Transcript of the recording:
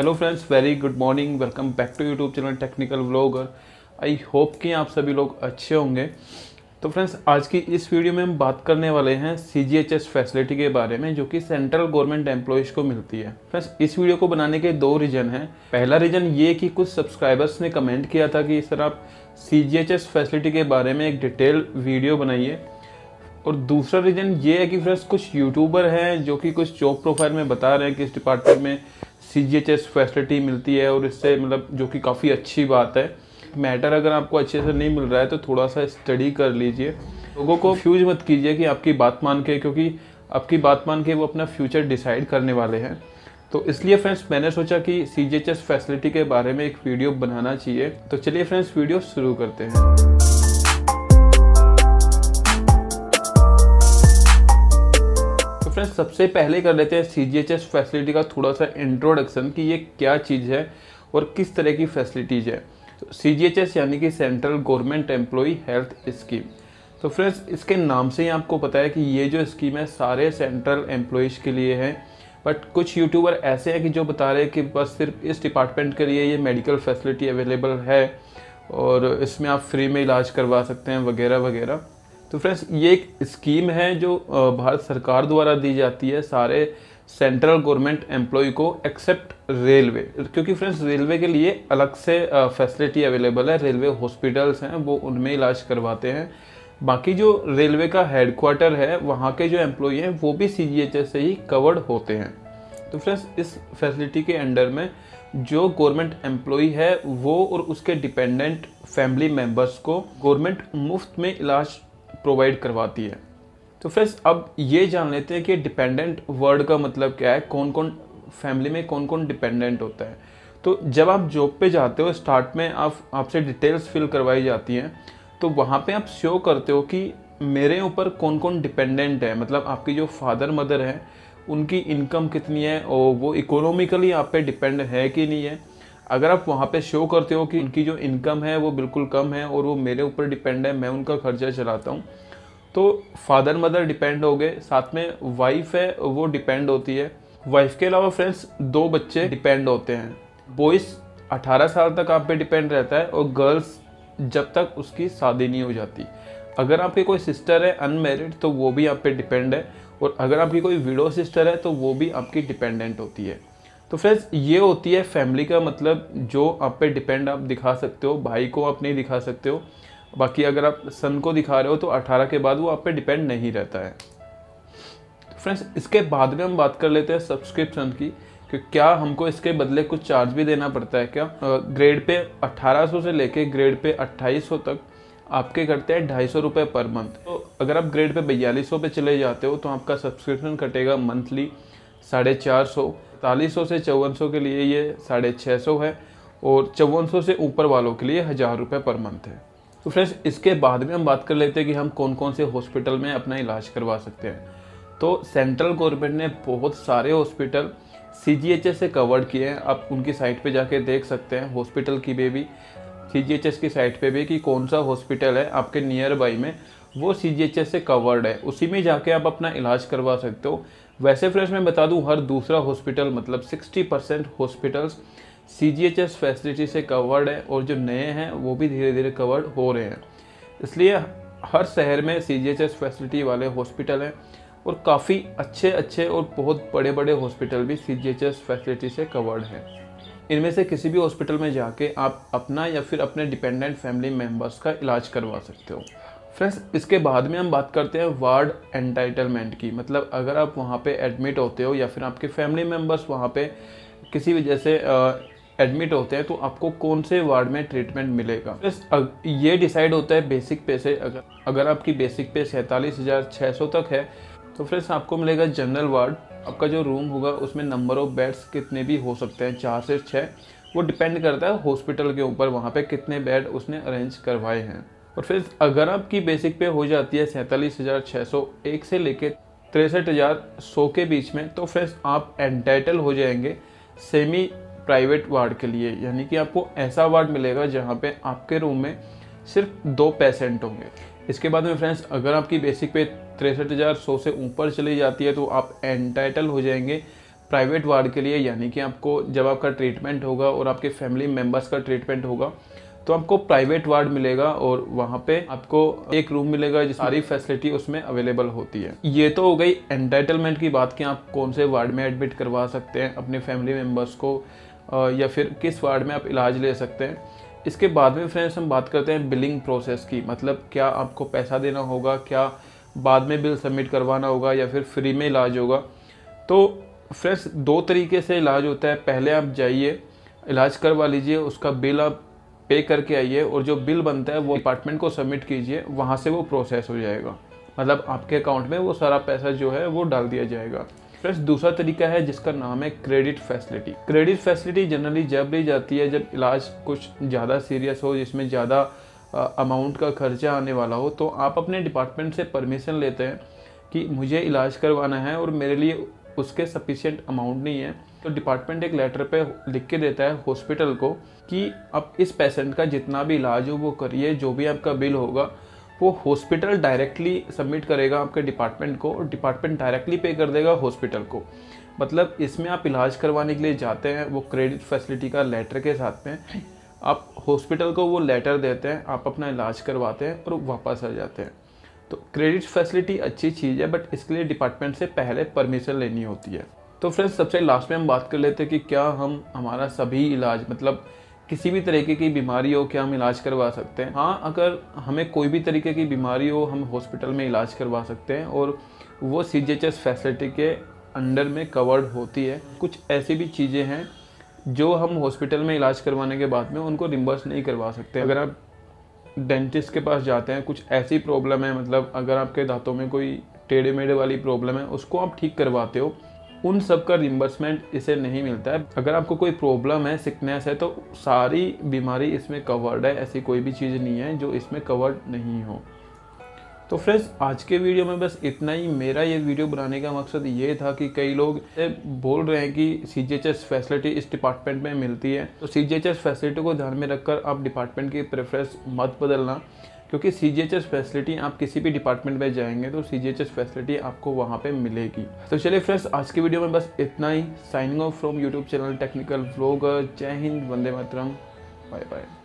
Hello friends, very good morning. Welcome back to YouTube channel technical vlogger. I hope कि आप सभी लोग अच्छे होंगे। तो फ्रेंड्स, आज की इस वीडियो में हम बात करने वाले हैं CGHS फैसिलिटी के बारे में, जो कि सेंट्रल गवर्नमेंट एम्प्लॉयज़ को मिलती है। फ्रेंड्स, इस वीडियो को बनाने के दो रीज़न हैं। पहला रीज़न ये कि कुछ सब्सक्राइबर्स ने कमेंट किया था कि सर आप CGHS फैसिलिटी के बारे में एक डिटेल वीडियो बनाइए, और दूसरा रीज़न ये है कि फ्रेंड्स कुछ यूट्यूबर हैं जो कि कुछ जॉब प्रोफाइल में बता रहे हैं कि इस डिपार्टमेंट में CGHS फैसिलिटी मिलती है, और इससे मतलब जो कि काफ़ी अच्छी बात है। मैटर अगर आपको अच्छे से नहीं मिल रहा है तो थोड़ा सा स्टडी कर लीजिए। लोगों को फ्यूज मत कीजिए कि आपकी बात मान के, क्योंकि आपकी बात मान के वो अपना फ्यूचर डिसाइड करने वाले हैं। तो इसलिए फ्रेंड्स मैंने सोचा कि CGHS फैसिलिटी के बारे में एक वीडियो बनाना चाहिए। तो चलिए फ्रेंड्स वीडियो शुरू करते हैं। फ्रेंड्स, सबसे पहले कर लेते हैं CGHS फैसिलिटी का थोड़ा सा इंट्रोडक्शन कि ये क्या चीज़ है और किस तरह की फैसिलिटीज है। तो CGHS यानी कि central government employee health scheme. तो फ्रेंड्स, इसके नाम से ही आपको पता है कि ये जो स्कीम है सारे सेंट्रल एम्प्लॉयज़ के लिए है। बट कुछ यूट्यूबर ऐसे हैं कि जो बता रहे हैं कि बस सिर्फ इस डिपार्टमेंट के लिए ये मेडिकल फैसिलिटी अवेलेबल है और इसमें आप फ्री में इलाज करवा सकते हैं वगैरह वगैरह। तो फ्रेंड्स, ये एक स्कीम है जो भारत सरकार द्वारा दी जाती है सारे सेंट्रल गवर्नमेंट एम्प्लॉय को, एक्सेप्ट रेलवे, क्योंकि फ्रेंड्स रेलवे के लिए अलग से फैसिलिटी अवेलेबल है। रेलवे हॉस्पिटल्स हैं वो उनमें इलाज करवाते हैं। बाकी जो रेलवे का हेडक्वार्टर है वहाँ के जो एम्प्लॉय हैं वो भी CGHS से ही कवर्ड होते हैं। तो फ्रेंड्स, इस फैसिलिटी के अंडर में जो गवर्नमेंट एम्प्लॉय है वो और उसके डिपेंडेंट फैमिली मेम्बर्स को गवर्नमेंट मुफ्त में इलाज प्रोवाइड करवाती है। तो फ्रेंड्स, अब ये जान लेते हैं कि डिपेंडेंट वर्ड का मतलब क्या है, कौन कौन फैमिली में कौन कौन डिपेंडेंट होता है। तो जब आप जॉब पे जाते हो, स्टार्ट में आपसे डिटेल्स फिल करवाई जाती हैं, तो वहाँ पे आप शो करते हो कि मेरे ऊपर कौन कौन डिपेंडेंट है, मतलब आपकी जो फादर मदर हैं उनकी इनकम कितनी है और वो इकोनॉमिकली आप पे डिपेंड है कि नहीं है। अगर आप वहाँ पे शो करते हो कि उनकी जो इनकम है वो बिल्कुल कम है और वो मेरे ऊपर डिपेंड है, मैं उनका खर्चा चलाता हूँ, तो फादर मदर डिपेंड हो गए। साथ में वाइफ है वो डिपेंड होती है। वाइफ के अलावा फ्रेंड्स दो बच्चे डिपेंड होते हैं। बॉयज़ 18 साल तक आप पे डिपेंड रहता है और गर्ल्स जब तक उसकी शादी नहीं हो जाती। अगर आपकी कोई सिस्टर है अनमेरिड तो वो भी आप पे डिपेंड है, और अगर आपकी कोई विडो सिस्टर है तो वो भी आपकी डिपेंडेंट होती है। तो फ्रेंड्स, ये होती है फैमिली का मतलब जो आप पे डिपेंड आप दिखा सकते हो। भाई को आप नहीं दिखा सकते हो। बाकी अगर आप सन को दिखा रहे हो तो 18 के बाद वो आप पे डिपेंड नहीं रहता है। तो फ्रेंड्स, इसके बाद में हम बात कर लेते हैं सब्सक्रिप्शन की, कि क्या हमको इसके बदले कुछ चार्ज भी देना पड़ता है क्या। ग्रेड पे 1800 से लेके ग्रेड पे 2800 तक आपके करते हैं 250 रुपये पर मंथ। तो अगर आप ग्रेड पे 4200 पे चले जाते हो तो आपका सब्सक्रिप्शन कटेगा मंथली 450, 4400 से 5400 के लिए ये 650 है, और 5400 से ऊपर वालों के लिए 1000 रुपये पर मंथ है। तो फ्रेंड्स, इसके बाद में हम बात कर लेते हैं कि हम कौन कौन से हॉस्पिटल में अपना इलाज करवा सकते हैं। तो सेंट्रल गवर्नमेंट ने बहुत सारे हॉस्पिटल CGHS से कवर्ड किए हैं। आप उनकी साइट पे जाके देख सकते हैं, हॉस्पिटल की पे भी, CGHS की साइट पे भी, कि कौन सा हॉस्पिटल है आपके नियर बाई में वो CGHS से कवर्ड है, उसी में जाके आप अपना इलाज करवा सकते हो। वैसे फ्रेंड्स मैं बता दूं, हर दूसरा हॉस्पिटल मतलब 60% हॉस्पिटल्स CGHS फैसिलिटी से कवर्ड है, और जो नए हैं वो भी धीरे धीरे कवर्ड हो रहे हैं। इसलिए हर शहर में CGHS फैसिलिटी वाले हॉस्पिटल हैं, और काफ़ी अच्छे अच्छे और बहुत बड़े बड़े हॉस्पिटल भी CGHS फैसिलिटी से कवर्ड हैं। इनमें से किसी भी हॉस्पिटल में जाके आप अपना या फिर अपने डिपेंडेंट फैमिली मेम्बर्स का इलाज करवा सकते हो। फ्रेंड्स, इसके बाद में हम बात करते हैं वार्ड एंटाइटलमेंट की, मतलब अगर आप वहाँ पे एडमिट होते हो या फिर आपके फैमिली मेम्बर्स वहाँ पे किसी वजह से एडमिट होते हैं तो आपको कौन से वार्ड में ट्रीटमेंट मिलेगा। फ्रेंड्स, ये डिसाइड होता है बेसिक पे से। अगर आपकी बेसिक पे 47,600 तक है तो फ्रेंड्स आपको मिलेगा जनरल वार्ड। आपका जो रूम होगा उसमें नंबर ऑफ बेड्स कितने भी हो सकते हैं, 4 से 6, वो डिपेंड करता है हॉस्पिटल के ऊपर वहाँ पर कितने बेड उसने अरेंज करवाए हैं। और फिर अगर आपकी बेसिक पे हो जाती है 47,601 से लेके 63,100 के बीच में, तो फ्रेंड्स आप एंटाइटल हो जाएंगे सेमी प्राइवेट वार्ड के लिए, यानी कि आपको ऐसा वार्ड मिलेगा जहाँ पे आपके रूम में सिर्फ 2 पेशेंट होंगे। इसके बाद में फ्रेंड्स, अगर आपकी बेसिक पे 63,100 से ऊपर चली जाती है तो आप एंटाइटल हो जाएंगे प्राइवेट वार्ड के लिए, यानी कि आपको जब आपका ट्रीटमेंट होगा और आपके फैमिली मेम्बर्स का ट्रीटमेंट होगा तो आपको प्राइवेट वार्ड मिलेगा और वहाँ पे आपको एक रूम मिलेगा जिसमें सारी फैसिलिटी उसमें अवेलेबल होती है। ये तो हो गई एंटाइटलमेंट की बात कि आप कौन से वार्ड में एडमिट करवा सकते हैं अपने फैमिली मेम्बर्स को या फिर किस वार्ड में आप इलाज ले सकते हैं। इसके बाद में फ्रेंड्स हम बात करते हैं बिलिंग प्रोसेस की, मतलब क्या आपको पैसा देना होगा, क्या बाद में बिल सबमिट करवाना होगा या फिर फ्री में इलाज होगा। तो फ्रेंड्स दो तरीके से इलाज होता है, पहले आप जाइए इलाज करवा लीजिए, उसका बिल आप पे करके आइए और जो बिल बनता है वो डिपार्टमेंट को सबमिट कीजिए, वहाँ से वो प्रोसेस हो जाएगा, मतलब आपके अकाउंट में वो सारा पैसा जो है वो डाल दिया जाएगा। फ्रेंड्स दूसरा तरीका है जिसका नाम है credit facility. Credit facility generally जब ली जाती है जब इलाज कुछ ज़्यादा सीरियस हो, जिसमें ज़्यादा अमाउंट का खर्चा आने वाला हो, तो आप अपने डिपार्टमेंट से परमिशन लेते हैं कि मुझे इलाज करवाना है और मेरे लिए उसके सफिशिएंट अमाउंट नहीं है, तो डिपार्टमेंट एक लेटर पे लिख के देता है हॉस्पिटल को कि आप इस पेशेंट का जितना भी इलाज हो वो करिए, जो भी आपका बिल होगा वो हॉस्पिटल डायरेक्टली सबमिट करेगा आपके डिपार्टमेंट को और डिपार्टमेंट डायरेक्टली पे कर देगा हॉस्पिटल को। मतलब इसमें आप इलाज करवाने के लिए जाते हैं, वो क्रेडिट फैसिलिटी का लेटर के साथ में आप हॉस्पिटल को वो लेटर देते हैं, आप अपना इलाज करवाते हैं और वापस आ जाते हैं। तो क्रेडिट फैसिलिटी अच्छी चीज़ है बट इसके लिए डिपार्टमेंट से पहले परमिशन लेनी होती है। तो फ्रेंड्स सबसे लास्ट में हम बात कर लेते हैं कि क्या हम हमारा सभी इलाज, मतलब किसी भी तरीके की बीमारी हो, क्या हम इलाज करवा सकते हैं। हाँ, अगर हमें कोई भी तरीके की बीमारी हो हम हॉस्पिटल में इलाज करवा सकते हैं और वो CGHS फैसिलिटी के अंडर में कवर्ड होती है। कुछ ऐसी भी चीज़ें हैं जो हम हॉस्पिटल में इलाज करवाने के बाद में उनको रिम्बर्स नहीं करवा सकते। अगर आप डेंटिस्ट के पास जाते हैं, कुछ ऐसी प्रॉब्लम है, मतलब अगर आपके दांतों में कोई टेढ़े मेढ़े वाली प्रॉब्लम है उसको आप ठीक करवाते हो, उन सब का रिम्बर्समेंट इसे नहीं मिलता है। अगर आपको कोई प्रॉब्लम है, सिकनेस है, तो सारी बीमारी इसमें कवर्ड है, ऐसी कोई भी चीज़ नहीं है जो इसमें कवर्ड नहीं हो। तो फ्रेंड्स आज के वीडियो में बस इतना ही। मेरा ये वीडियो बनाने का मकसद ये था कि कई लोग बोल रहे हैं कि CGHS फैसिलिटी इस डिपार्टमेंट में मिलती है, तो CGHS फैसिलिटी को ध्यान में रखकर आप डिपार्टमेंट की प्रेफरेंस मत बदलना, क्योंकि CGHS फैसिलिटी आप किसी भी डिपार्टमेंट में जाएंगे तो CGHS फैसिलिटी आपको वहाँ पे मिलेगी। तो चलिए फ्रेंड्स आज की वीडियो में बस इतना ही। Signing off from YouTube channel technical vlogger. जय हिंद, वंदे मातरम, बाय बाय।